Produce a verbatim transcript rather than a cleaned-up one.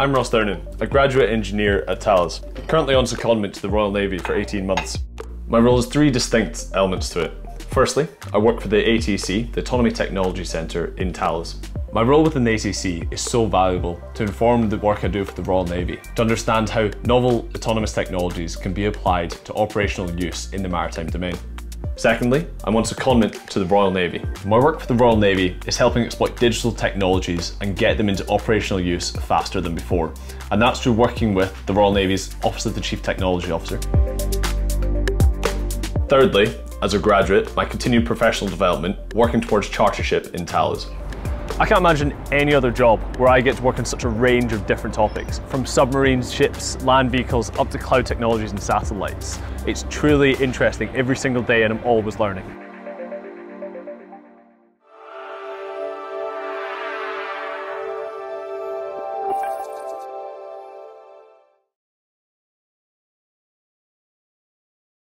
I'm Ross Thernan, a graduate engineer at Thales, currently on secondment to the Royal Navy for eighteen months. My role has three distinct elements to it. Firstly, I work for the A T C, the Autonomy Technology Centre in Thales. My role within the A T C is so valuable to inform the work I do for the Royal Navy, to understand how novel autonomous technologies can be applied to operational use in the maritime domain. Secondly, I'm on secondment to the Royal Navy. My work for the Royal Navy is helping exploit digital technologies and get them into operational use faster than before, and that's through working with the Royal Navy's Office of the Chief Technology Officer. Thirdly, as a graduate, my continued professional development, working towards chartership in Thales. I can't imagine any other job where I get to work on such a range of different topics, from submarines, ships, land vehicles, up to cloud technologies and satellites. It's truly interesting every single day and I'm always learning.